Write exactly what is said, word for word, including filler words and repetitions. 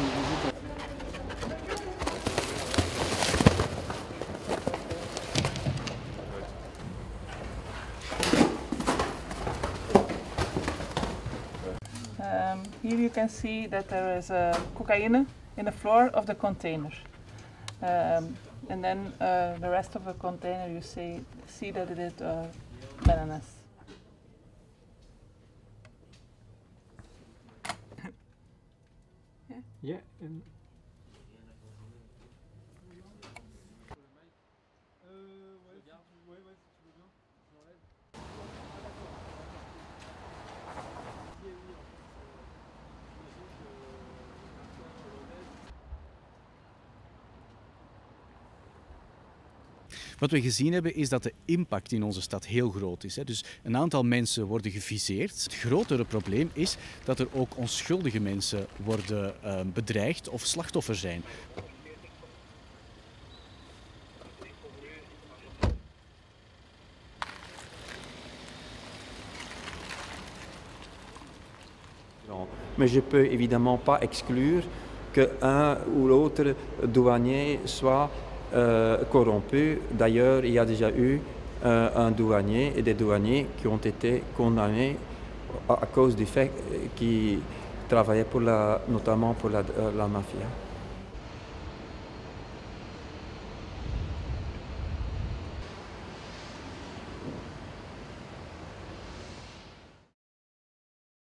Um, here you can see that there is uh, cocaine in the floor of the container. Um, and then uh, the rest of the container you see, see that it is uh, bananas. yeah. yeah and Wat we gezien hebben is dat de impact in onze stad heel groot is. Dus een aantal mensen worden geviseerd. Het grotere probleem is dat er ook onschuldige mensen worden bedreigd of slachtoffer zijn. Maar je peux évidemment pas exclure que un ou l'autre douanier soit Euh, corrompus. D'ailleurs, il y a déjà eu euh, un douanier et des douaniers qui ont été condamnés à, à cause du fait qu'ils travaillaient pour la, notamment pour la, euh, la mafia.